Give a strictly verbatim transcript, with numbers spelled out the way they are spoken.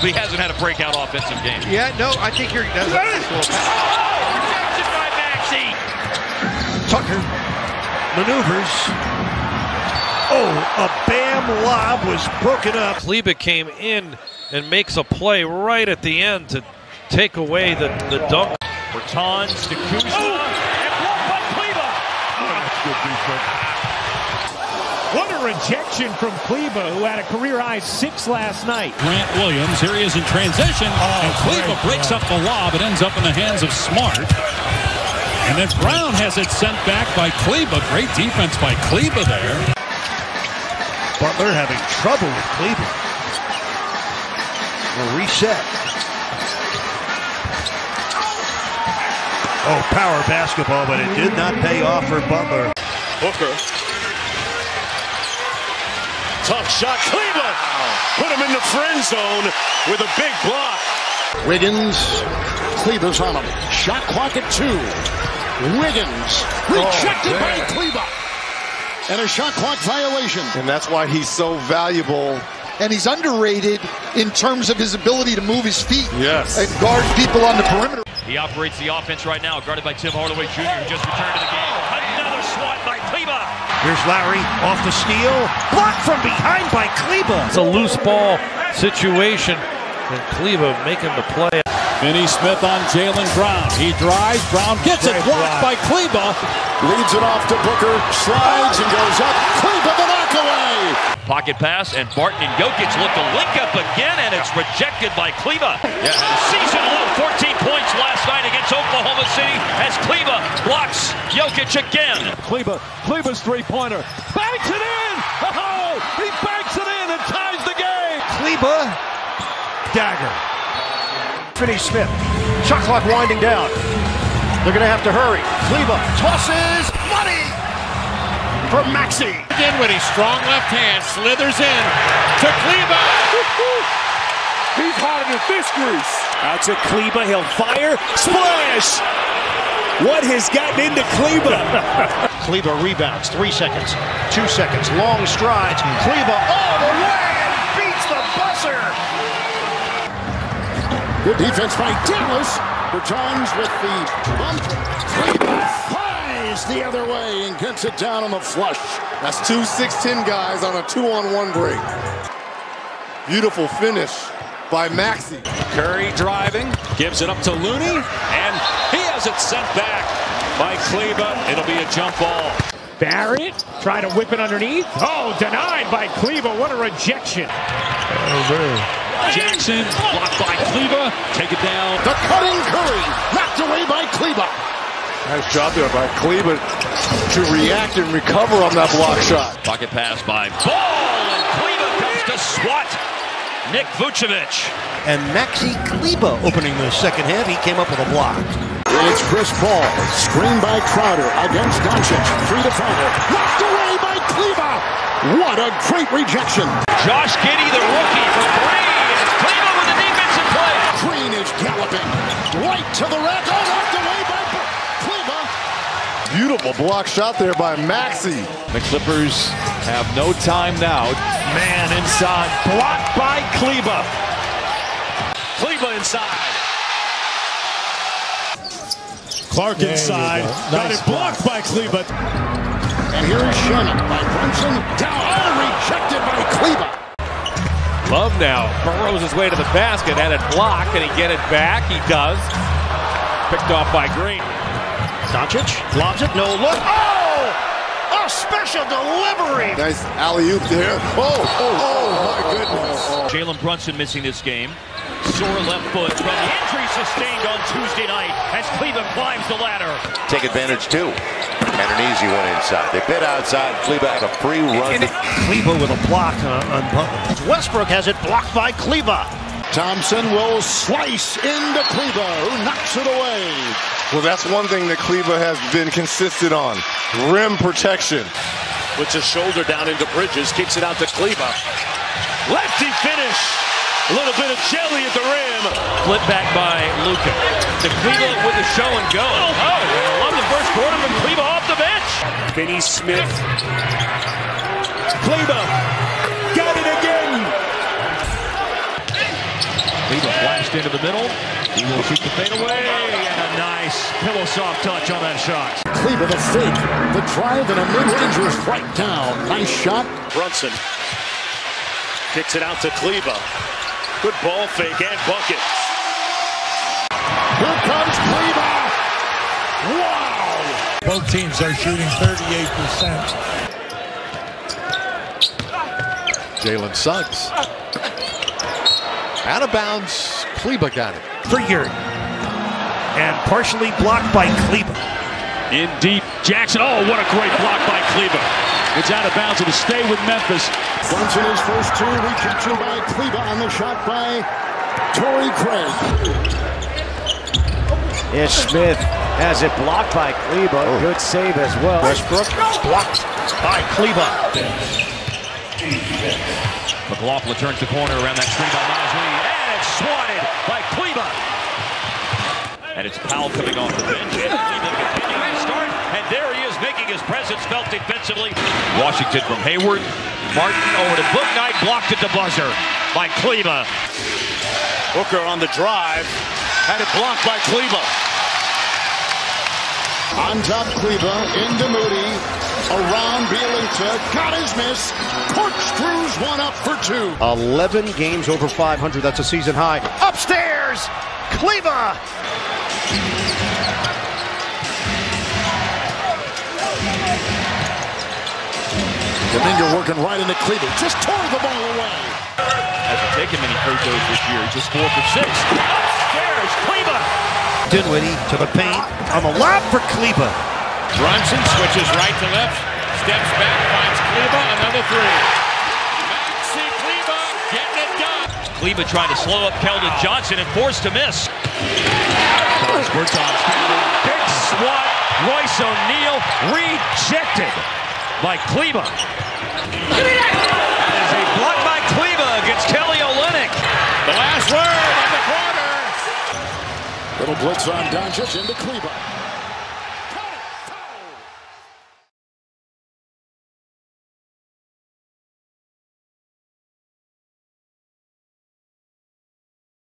but he hasn't had a breakout offensive game. Yeah, no, I think you're... That's interception by Maxi. Tucker maneuvers. Oh, a bam lob was broken up. Kleber came in and makes a play right at the end to take away the, the dunk. Bertans to Kuzma. Oh, and blocked by Kleber. Oh, what a rejection from Kleber, who had a career-high six last night. Grant Williams, here he is in transition. Oh, and Kleber breaks up the lob. It ends up in the hands of Smart. And then Brown has it sent back by Kleber. Great defense by Kleber there. Butler having trouble with Kleber. We'll reset. Oh, power basketball, but it did not pay off for Butler. Booker. Tough shot. Kleber put him in the friend zone with a big block. Wiggins. Kleber's on him. Shot clock at two. Wiggins, rejected oh, by Kleber, and a shot clock violation. And that's why he's so valuable. And he's underrated in terms of his ability to move his feet yes. and guard people on the perimeter. He operates the offense right now, guarded by Tim Hardaway Junior, who just returned to the game. Another swat by Kleber. Here's Lowry, off the steal. Blocked from behind by Kleber. It's a loose ball situation, and Kleber making the play. Vinny Smith on Jalen Brown. He drives. Brown gets Great it blocked block. by Kleber. Leads it off to Booker. Slides and goes up. Kleber the knockaway. Pocket pass, and Barton and Jokic look to link up again, and it's rejected by Kleber. Yeah. Season low, fourteen points last night against Oklahoma City as Kleber blocks Jokic again. Kleber, Kleber's three-pointer. Banks it in. Oh, he banks it in and ties the game. Kleber dagger. Finney Smith, shot clock winding down. They're going to have to hurry. Kleber tosses money for Maxi. Again with his strong left hand, slithers in to Kleber. He's hotter than fish grease. Out to Kleber, he'll fire, splash. What has gotten into Kleber? Kleber rebounds, three seconds, two seconds, long strides. Kleber all the way and beats the buzzer. Good defense by Dallas. Bertans with the bump. Kleber flies the other way and gets it down on the flush. That's two six ten guys on a two-on-one break. Beautiful finish by Maxi. Curry driving, gives it up to Looney, and he has it sent back by Kleber. It'll be a jump ball. Barrett trying to whip it underneath. Oh, denied by Kleber. What a rejection. Oh, Jackson, blocked by Kleber, take it down. The cutting Curry, knocked away by Kleber. Nice job there by Kleber to react and recover on that block shot. Pocket pass by Ball, and Kleber comes to swat Nick Vucevic. And Maxi Kleber opening the second half, he came up with a block. It's Chris Paul, screened by Crowder against Doncic, three to five, knocked away by Kleber. What a great rejection. Josh Giddey, the rookie for three. Green is galloping right to the rack. Oh, knocked away by Kleber. Beautiful block shot there by Maxi. The Clippers have no time now. Man inside, blocked by Kleber. Kleber inside. Clark inside, got nice it blocked block. by Kleber. And here is Shannon by Brunson. Down, oh, rejected by Kleber. Love now burrows his way to the basket, had it blocked. Can he get it back? He does. Picked off by Green. Doncic lobs it, no look. Oh! A special delivery! Nice alley-oop there. Oh, oh, oh, my goodness. Jalen Brunson missing this game. Sore left foot from the injury sustained on Tuesday night as Kleber climbs the ladder. Take advantage, too. And an easy one inside. They bit outside. Kleber had a free run. Kleber with a block on, on Butler. Westbrook has it blocked by Kleber. Thompson will slice into Kleber, who knocks it away. Well, that's one thing that Kleber has been consistent on. Rim protection. Puts his shoulder down into Bridges. Kicks it out to Kleber. Lefty finish. A little bit of jelly at the rim. Flip back by Luka. To Kleber with the show and go. Oh, love the first quarter from Kleber off the bench. Vinny Smith. Kleber got it again. Kleber flashed into the middle. He will shoot the fadeaway. And a nice pillow soft touch on that shot. Kleber the fake, the drive, and a mid-range was right down. Nice shot. Brunson kicks it out to Kleber. Good ball fake and bucket. Here comes Kleber. Wow! Both teams are shooting thirty-eight percent. Jalen Suggs. Out of bounds. Kleber got it. Figured. And partially blocked by Kleber. In deep. Jackson. Oh, what a great block by Kleber. It's out of bounds. It'll stay with Memphis. Once in his first two, recaptured by Kleber on the shot by Torrey Craig. Yes, Smith has it blocked by Kleber. Oh. Good save as well. Westbrook blocked by Kleber. McLaughlin turns the corner around that screen by Miles Lee, and it's swatted by Kleber. And it's Powell coming off the bench. And Kleber continuing to start, and there he is making his presence felt defensively. Washington from Hayward, Martin over to Bouknight, blocked at the buzzer by Kleber. Booker on the drive, had it blocked by Kleber. On top, Kleber into Moody, around Bielitsa, got his miss. Court screws one up for two. eleven games over five hundred, that's a season high. Upstairs, Kleber. Domingo working right into Kleber, just tore the ball away. Hasn't taken many free throws this year, just four for six. Upstairs, Kleber. Dinwiddie to the paint, on the lob for Kleber. Brunson switches right to left, steps back, finds Kleber, another three. Maxi Kleber getting it done. Kleber trying to slow up Keldon Johnson and forced to miss. Big swat, Royce O'Neal rejected by Kleber. That is a block by Kleber against Kelly Olynyk. The last word of the quarter. Little blitz on Doncic into Kleber.